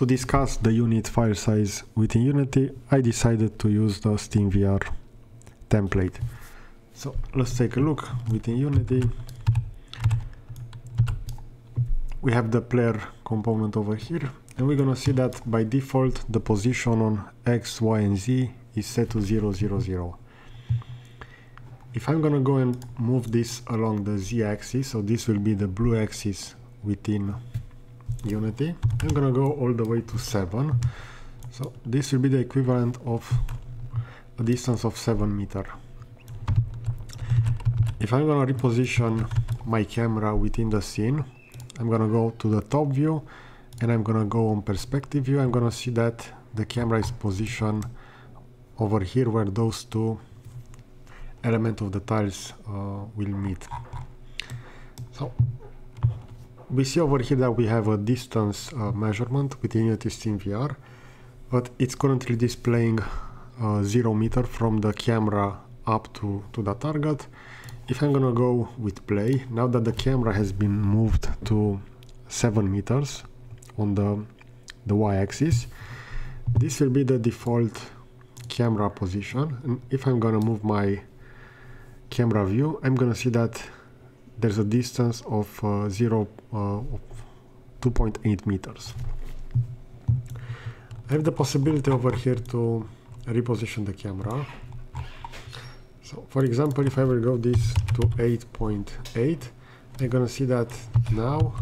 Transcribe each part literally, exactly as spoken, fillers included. To discuss the unit file size within Unity, I decided to use the SteamVR template. So let's take a look within Unity. We have the player component over here, and we're gonna see that by default the position on X, Y, and Z is set to zero, zero, zero. If I'm gonna go and move this along the Z axis, so this will be the blue axis within Unity, I'm gonna go all the way to seven. So this will be the equivalent of a distance of seven meter. If I'm gonna reposition my camera within the scene, I'm gonna go to the top view and I'm gonna go on perspective view. I'm gonna see that the camera is positioned over here where those two element of the tiles uh, will meet. So we see over here that we have a distance uh, measurement within Unity SteamVR, but it's currently displaying uh, zero meter from the camera up to, to the target. If I'm gonna go with play, now that the camera has been moved to seven meters on the, the y-axis, this will be the default camera position. And if I'm gonna move my camera view, I'm gonna see that there's a distance of uh, zero, uh, two point eight meters. I have the possibility over here to reposition the camera. So for example, if I will go this to eight point eight, I'm gonna see that now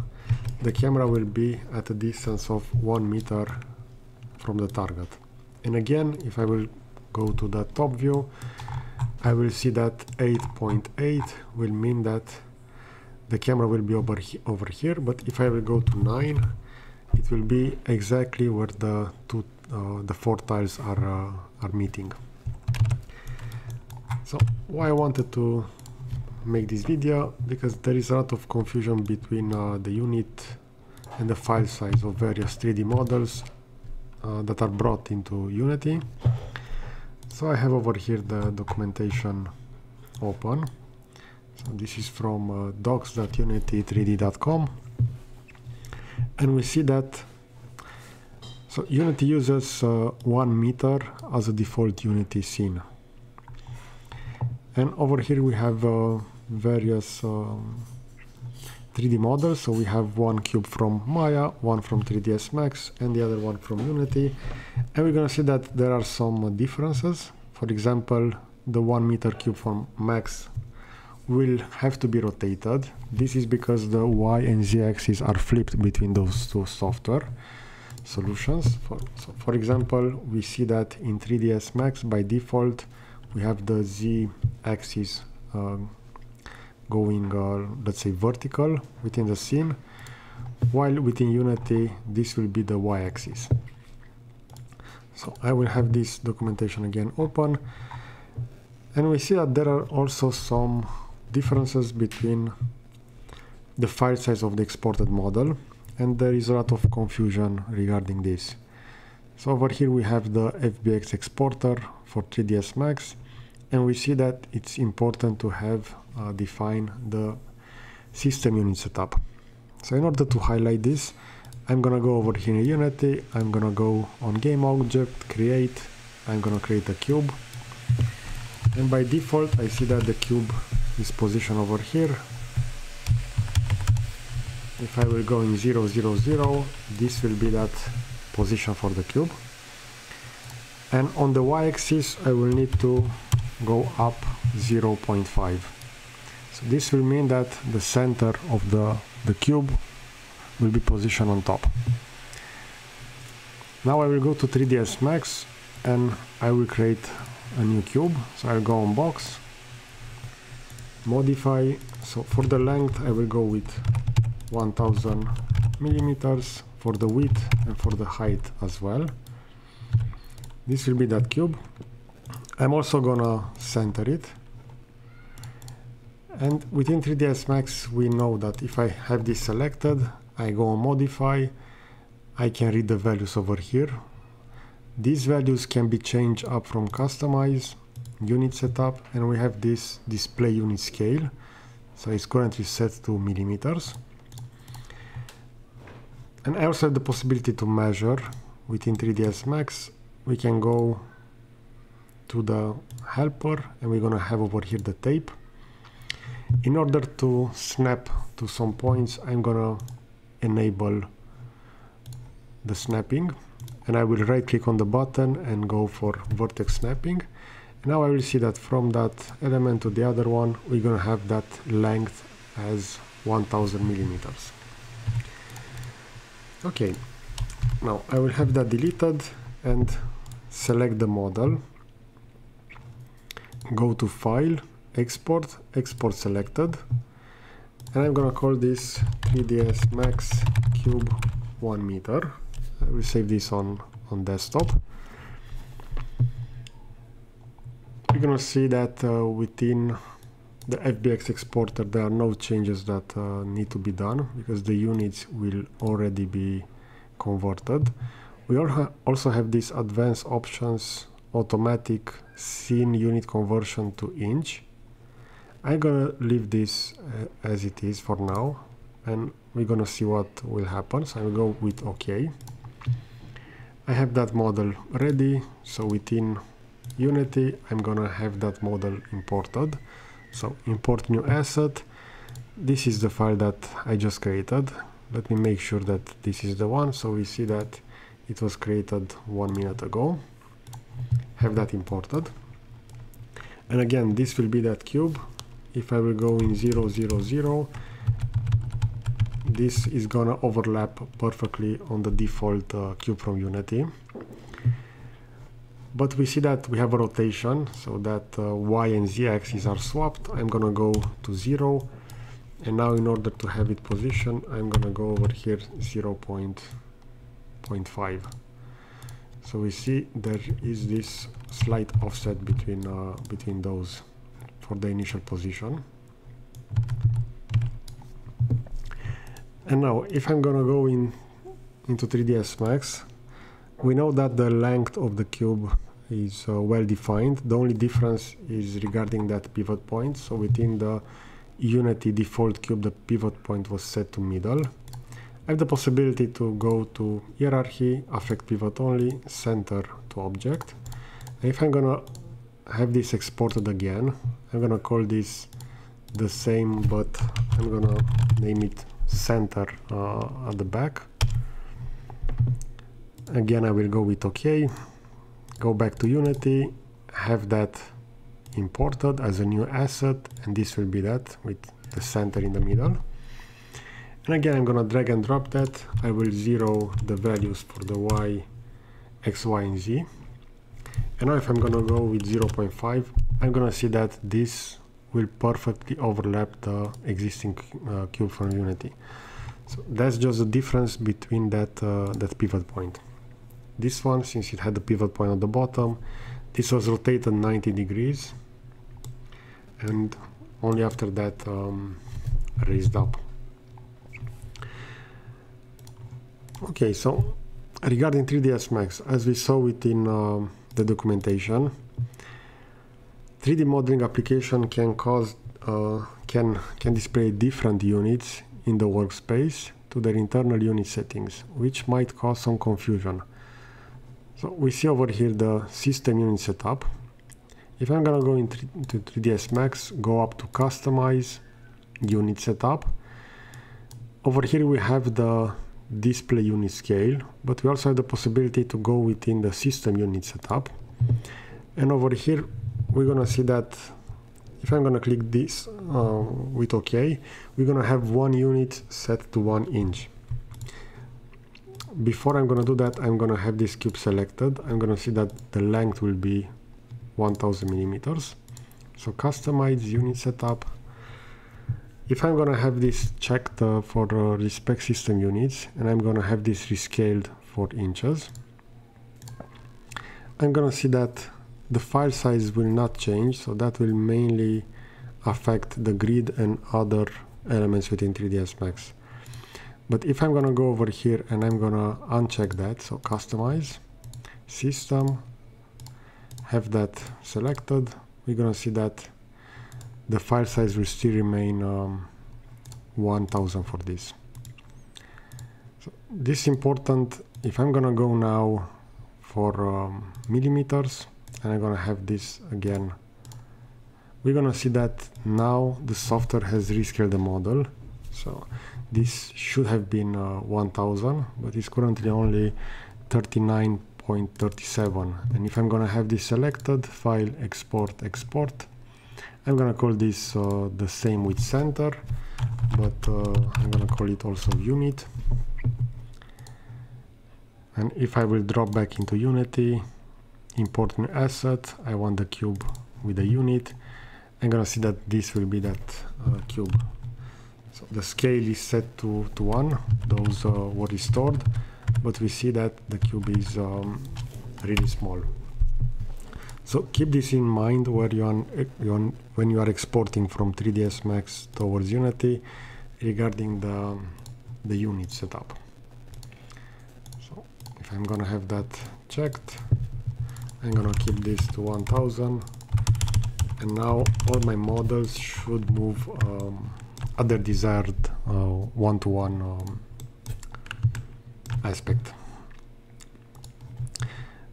the camera will be at a distance of one meter from the target. And again, if I will go to the top view, I will see that eight point eight will mean that the camera will be over, he over here, but if I will go to nine, it will be exactly where the two, uh, the four tiles are, uh, are meeting. So why I wanted to make this video, because there is a lot of confusion between uh, the unit and the file size of various three D models uh, that are brought into Unity. So I have over here the documentation open. So this is from uh, docs dot unity three D dot com, and we see that so Unity uses uh, one meter as a default Unity scene, and over here we have uh, various um, three D models. So we have one cube from Maya, one from three D S Max, and the other one from Unity, and we're gonna see that there are some differences. For example, the one meter cube from Max will have to be rotated. This is because the Y and Z axes are flipped between those two software solutions. For, so for example, we see that in three D S Max, by default, we have the Z axis um, going, uh, let's say, vertical within the scene, while within Unity, this will be the Y axis. So I will have this documentation again open, and we see that there are also some differences between the file size of the exported model, and there is a lot of confusion regarding this. So over here we have the F B X exporter for three D S Max, and we see that it's important to have uh, define the system unit setup. So in order to highlight this, I'm gonna go over here in Unity, I'm gonna go on game object, create, I'm gonna create a cube, and by default I see that the cube is positioned over here. If I will go in zero, zero, zero, this will be that position for the cube. And on the y-axis I will need to go up zero point five. So this will mean that the center of the, the cube will be positioned on top. Now I will go to three D S Max and I will create a new cube. So I'll go on box, modify. So for the length I will go with one thousand millimeters, for the width and for the height as well. This will be that cube. I'm also gonna center it, and within three D S Max we know that if I have this selected, I go on modify, I can read the values over here. These values can be changed up from customize, unit setup, and we have this display unit scale. So it's currently set to millimeters. And I also have the possibility to measure within three D S Max. We can go to the helper and we're gonna have over here the tape. In order to snap to some points, I'm gonna enable the snapping, and I will right click on the button and go for vertex snapping. Now I will see that from that element to the other one, we're gonna have that length as one thousand millimeters. Okay, now I will have that deleted and select the model, go to File, Export, Export Selected, and I'm gonna call this three D S Max Cube one meter. I will save this on, on desktop. You're gonna see that uh, within the F B X exporter there are no changes that uh, need to be done because the units will already be converted. We also have these advanced options, automatic scene unit conversion to inch. I'm gonna leave this uh, as it is for now, and we're gonna see what will happen. So I'll go with OK. I have that model ready, so within Unity I'm gonna have that model imported. So import new asset. This is the file that I just created. Let me make sure that this is the one. So we see that it was created one minute ago. Have that imported. And again, this will be that cube. If I will go in zero zero zero, this is gonna overlap perfectly on the default uh, cube from Unity. But we see that we have a rotation, so that uh, Y and Z axes are swapped. I'm gonna go to zero, and now in order to have it positioned, I'm gonna go over here zero point five. So we see there is this slight offset between uh, between those for the initial position. And now, if I'm gonna go in into three D S Max, we know that the length of the cube is uh, well defined. The only difference is regarding that pivot point. So within the Unity default cube, the pivot point was set to middle. I have the possibility to go to hierarchy, affect pivot only, center to object. And if I'm gonna have this exported again, I'm gonna call this the same, but I'm gonna name it center uh, at the back. Again, I will go with OK, go back to Unity, have that imported as a new asset, and this will be that with the center in the middle. And again, I'm gonna drag and drop that. I will zero the values for the Y, X, Y, and Z. And now if I'm gonna go with zero point five, I'm gonna see that this will perfectly overlap the existing uh, cube from Unity. So that's just the difference between that, uh, that pivot point. This one, since it had the pivot point at the bottom, this was rotated ninety degrees, and only after that um, raised up. Okay, so regarding three D S Max, as we saw within uh, the documentation, three D modeling application can cause uh, can can display different units in the workspace to their internal unit settings, which might cause some confusion. So we see over here the system unit setup. If I'm gonna go into three D S Max, go up to customize unit setup. Over here we have the display unit scale, but we also have the possibility to go within the system unit setup. And over here we're gonna see that if I'm gonna click this uh, with OK, we're gonna have one unit set to one inch. Before I'm gonna do that, I'm gonna have this cube selected. I'm gonna see that the length will be one thousand millimeters. So customize unit setup. If I'm gonna have this checked uh, for uh, respect system units, and I'm gonna have this rescaled for inches, I'm gonna see that the file size will not change, so that will mainly affect the grid and other elements within three D S Max. But if I'm gonna go over here and I'm gonna uncheck that, so customize, system, have that selected, we're gonna see that the file size will still remain um, one thousand for this. So this important. If I'm gonna go now for um, millimeters, and I'm gonna have this again, we're gonna see that now the software has rescaled the model. So this should have been uh, one thousand, but it's currently only thirty-nine point three seven. And if I'm gonna have this selected, file, export, export, I'm gonna call this uh, the same with center, but uh, I'm gonna call it also unit. And if I will drop back into Unity, import new asset, I want the cube with a unit, I'm gonna see that this will be that uh, cube. So the scale is set to, to one, those uh, were restored, but we see that the cube is um, really small. So keep this in mind where you are, you are, when you are exporting from three D S Max towards Unity regarding the, the unit setup. I'm gonna have that checked. I'm gonna keep this to one thousand, and now all my models should move um, at their desired uh, one-to-one um, aspect.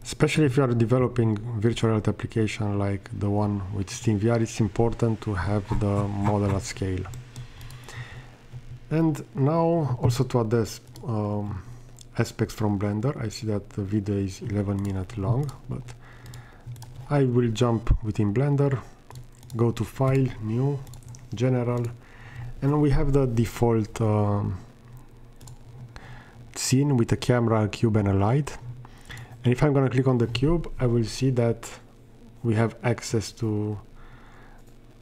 Especially if you are developing virtual reality application like the one with SteamVR, it's important to have the model at scale. And now also to address um, aspects from Blender. I see that the video is eleven minutes long, but I will jump within Blender, go to File, New, General, and we have the default uh, scene with a camera, a cube, and a light. And if I'm gonna click on the cube, I will see that we have access to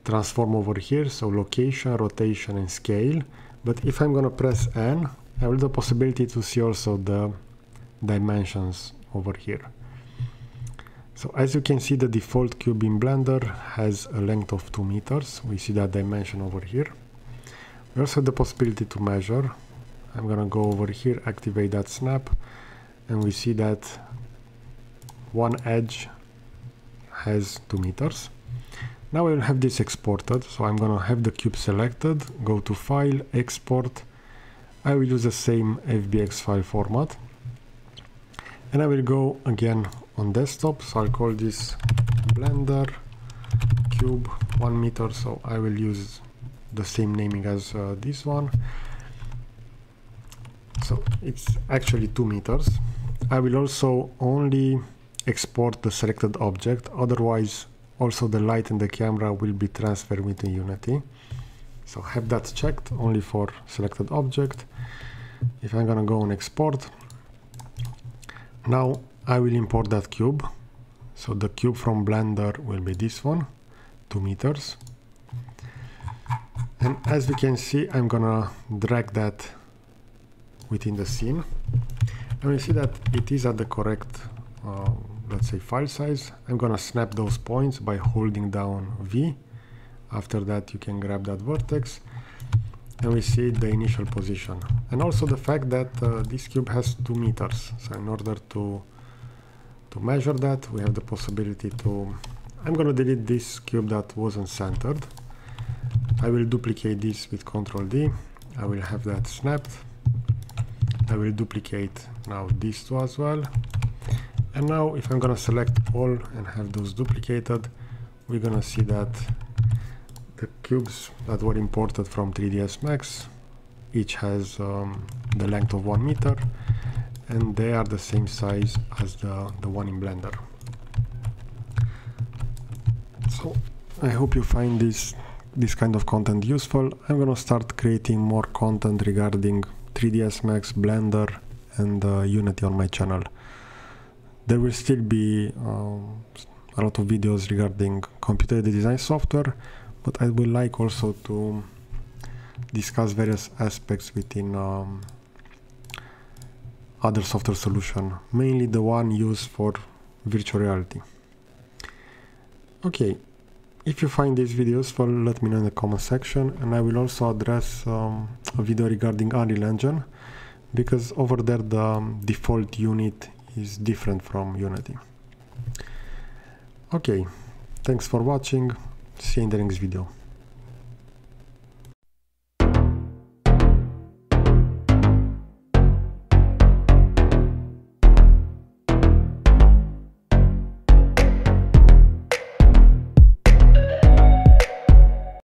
transform over here, so location, rotation, and scale. But if I'm gonna press N, I will have the possibility to see also the dimensions over here. So as you can see, the default cube in Blender has a length of two meters. We see that dimension over here. We also have the possibility to measure. I'm gonna go over here, activate that snap, and we see that one edge has two meters. Now I will have this exported. So I'm gonna have the cube selected, go to File, Export. I will use the same F B X file format, and I will go again on desktop. So I'll call this Blender cube one meter, so I will use the same naming as uh, this one. So it's actually two meters. I will also only export the selected object, otherwise also the light and the camera will be transferred within Unity. So have that checked only for selected object. If I'm gonna go on export, now I will import that cube. So the cube from Blender will be this one, two meters. And as we can see, I'm gonna drag that within the scene. And we see that it is at the correct, uh, let's say, file size. I'm gonna snap those points by holding down V. After that, you can grab that vertex, and we see the initial position. And also the fact that uh, this cube has two meters. So in order to, to measure that, we have the possibility to... I'm gonna delete this cube that wasn't centered. I will duplicate this with control D. I will have that snapped. I will duplicate now these two as well. And now if I'm gonna select all and have those duplicated, we're gonna see that the cubes that were imported from three D S Max each has um, the length of one meter, and they are the same size as the, the one in Blender. So I hope you find this this kind of content useful. I'm gonna start creating more content regarding three D S Max, Blender, and uh, Unity on my channel. There will still be um, a lot of videos regarding computer aided design software, but I would like also to discuss various aspects within um, other software solution, mainly the one used for virtual reality. Okay, if you find these videos useful, let me know in the comment section, and I will also address um, a video regarding Unreal Engine, because over there the um, default unit is different from Unity. Okay, thanks for watching. See you in the next video.